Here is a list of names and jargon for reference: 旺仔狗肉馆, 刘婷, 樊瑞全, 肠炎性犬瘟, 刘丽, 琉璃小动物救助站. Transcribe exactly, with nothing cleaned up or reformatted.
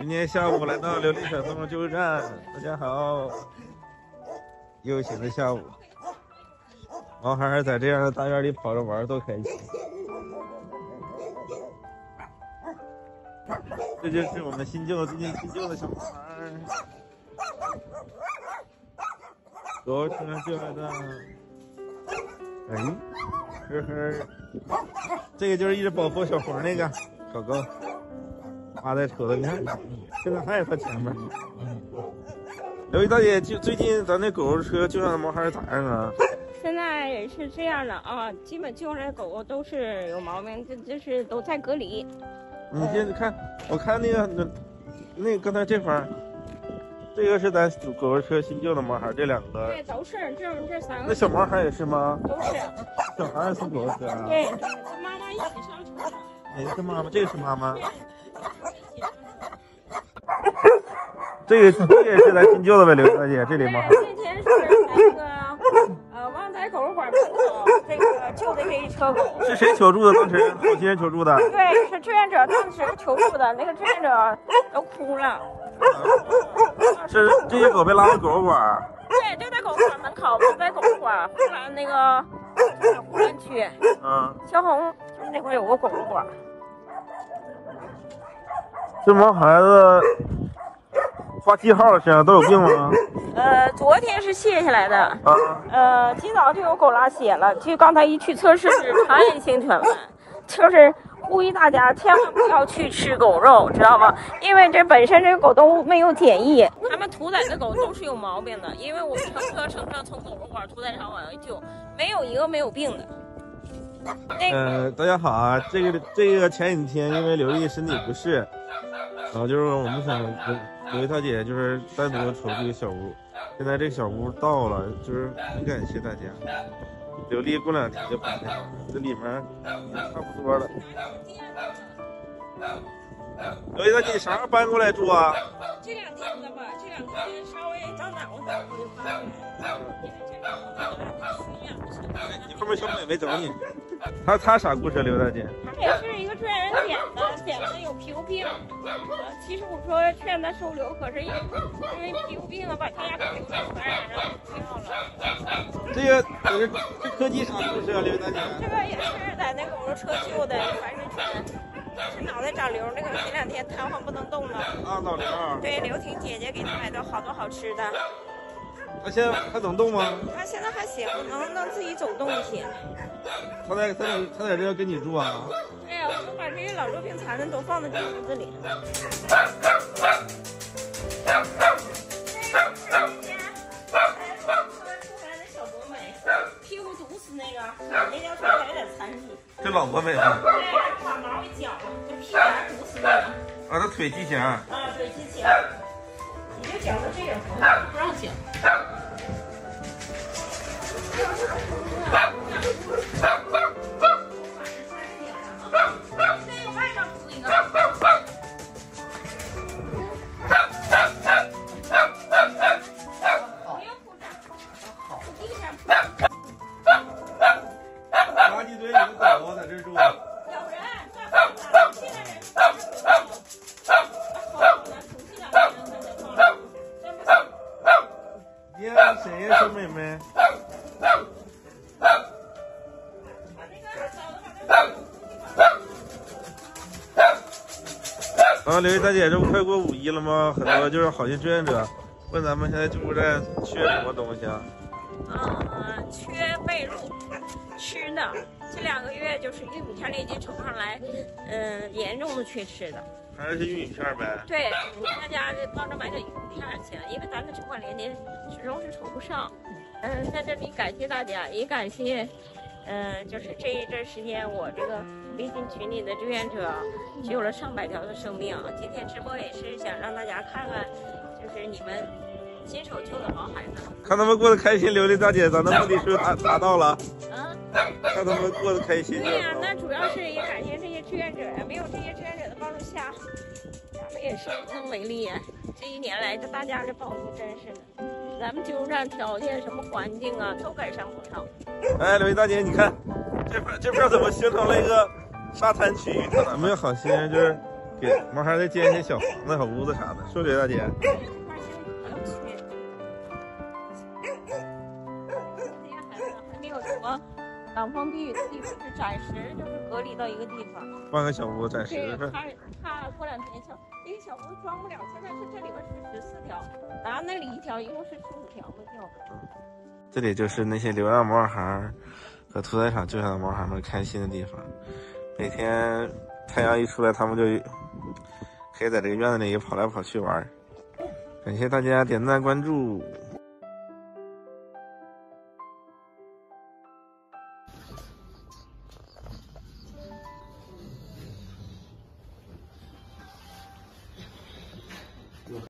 今天下午来到琉璃小动物救助站，大家好。悠闲的下午，毛孩在这样的大院里跑着玩，多开心！这就是我们新救最近新救的小毛孩，昨天救来的。哎，呵呵，这个就是一直保护小黄那个狗狗。 趴在车子，你看，现在还在前面。刘姨大姐，就最近咱那狗狗车救上的毛孩咋样啊？现在也是这样的啊，基本救上的狗狗都是有毛病，这就是都在隔离。你先看，我看那个那那刚才这方，这个是咱狗狗车新救的毛孩，这两个。对，都是这这三个。那小毛孩也是吗？都是。小孩也是狗狗车啊？对，跟妈妈一起上车。哪个是妈妈？这个是妈妈。 这个这也是咱新救的呗，刘大姐，这里吗？今天是那个呃旺仔狗肉馆门口这个救的这一车狗。是谁求助的？当时好心人求助的。对，是志愿者当时求助的，那个志愿者都哭了。是这些狗被拉到狗肉馆。对，就在狗肉馆门口，就在狗肉馆湖南那个湖南区。嗯。萧红就是那块有个狗肉馆。 这毛孩子发记号了，身上都有病吗？呃，昨天是卸下来的，啊、呃，今早就有狗拉血了。就刚才一去测试是肠炎性犬瘟，就是呼吁大家千万不要去吃狗肉，知道吗？因为这本身这个狗都没有检疫，他们屠宰的狗都是有毛病的。因为我们乘车乘上从狗肉馆、屠宰场往外救，没有一个没有病的。 呃，大家好啊！这个这个前几天因为刘丽身体不适，然后就是我们想刘丽大姐就是单独筹这个小屋，现在这个小屋到了，就是很感谢大家。刘丽过两天就搬了，这里面差不多了。刘丽大姐，你啥时候搬过来住啊？这两天的吧，这两天稍微长点，我才回搬。 你后面小美没找你，她她啥故事？刘大姐，她也是一个志愿人点的，点的有皮肤病。其实我说劝她收留，可是因为皮肤病啊，把她家皮肤病传染上了。这个这这柯基啥故事啊？刘大姐，这个也是在那狗肉车救的樊瑞全，是脑袋长瘤，那个前两天瘫痪不能动了。啊，脑瘤。对，刘婷姐姐给她买的好多好吃的。 他现在还能动吗？他现在还行，能能自己走动一些。他在他在他在这跟你住啊？对呀、啊，我就把这些老弱病残的都放在这屋子里。小博美，屁股堵死那个，那条腿还有点残疾。这老博美吗？对，把毛给绞了，这屁股还堵死那个。啊，他腿畸形。啊，腿畸形。 你就讲到这样，不让讲。再有外头出一个。不用铺张，好，地上铺。垃圾堆里的狗在这住。有人在后头，这个人在后头，出去了。 爹，谁呀，小妹妹？把那个，刘姨大姐，这不快过五一了吗？很多就是好心志愿者问咱们现在救助站缺什么东西啊？啊，缺被褥、吃的。这两个月就是玉米片那已经瞅不上来，嗯、呃，严重的缺吃的。 还是玉米片呗。对，大家帮着买点玉米片去，因为咱们城管连年始终是筹不上。嗯，在这里感谢大家，也感谢，嗯，就是这一阵时间，我这个微信群里的志愿者救了上百条的生命。今天直播也是想让大家看看，就是你们亲手揪的毛孩子。看他们过得开心，琉璃大姐，咱的目的是不是达达到了？嗯。看他们过得开心。对呀、啊，那主要是也感谢这些志愿者呀，没有这些志愿者的帮助下，咱们也是无能为力呀。这一年来，这大家这帮助真是的。 咱们就这条件什么环境啊，都改善不少。哎，刘一大姐，你看这片这片怎么形成了一个沙滩区域？咱们好心人就是给毛孩子建一些小房子、小屋子啥的，是不是，刘大姐？这些孩子还没有什么挡风避雨的地方，是暂时就是隔离到一个地方，换个小屋暂时。对，他他过两天小。 这个小屋装不了，现在是这里边是十四条，然后那里一条，一共是十五条的钓。这里就是那些流浪毛孩和屠宰场救下的毛孩们开心的地方。每天太阳一出来，他们就可以在这个院子里跑来跑去玩。感谢大家点赞关注。